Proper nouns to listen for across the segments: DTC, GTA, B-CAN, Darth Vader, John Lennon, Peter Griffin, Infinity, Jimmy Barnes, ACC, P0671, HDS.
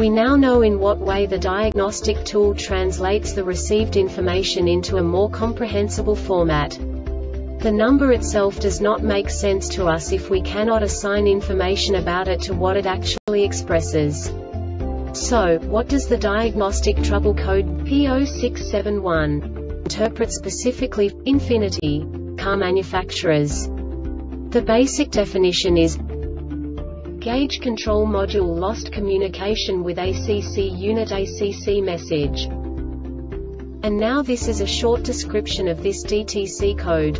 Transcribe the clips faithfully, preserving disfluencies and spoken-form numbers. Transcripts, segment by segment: We now know in what way the diagnostic tool translates the received information into a more comprehensible format. The number itself does not make sense to us if we cannot assign information about it to what it actually expresses. So, what does the diagnostic trouble code P zero six seven one interpret specifically, Infinity, car manufacturers? The basic definition is gauge control module lost communication with A C C unit, A C C message. And now this is a short description of this D T C code.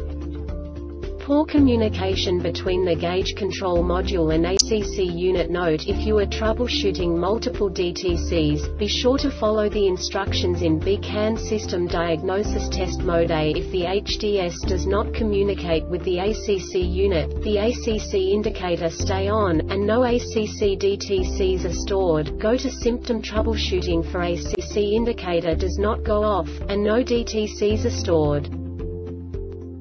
Poor communication between the gauge control module and A C C unit. Note: if you are troubleshooting multiple D T Cs, be sure to follow the instructions in B CAN system diagnosis test mode A. If the H D S does not communicate with the A C C unit, the A C C indicator stay on, and no A C C D T Cs are stored. Go to symptom troubleshooting for A C C indicator does not go off, and no D T Cs are stored.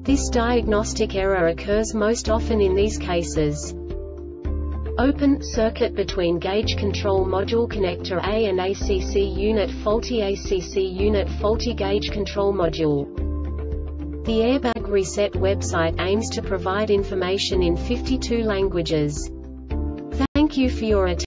This diagnostic error occurs most often in these cases: open circuit between gauge control module connector A and A C C unit, faulty A C C unit, faulty gauge control module. The Airbag Reset website aims to provide information in fifty-two languages. Thank you for your attention.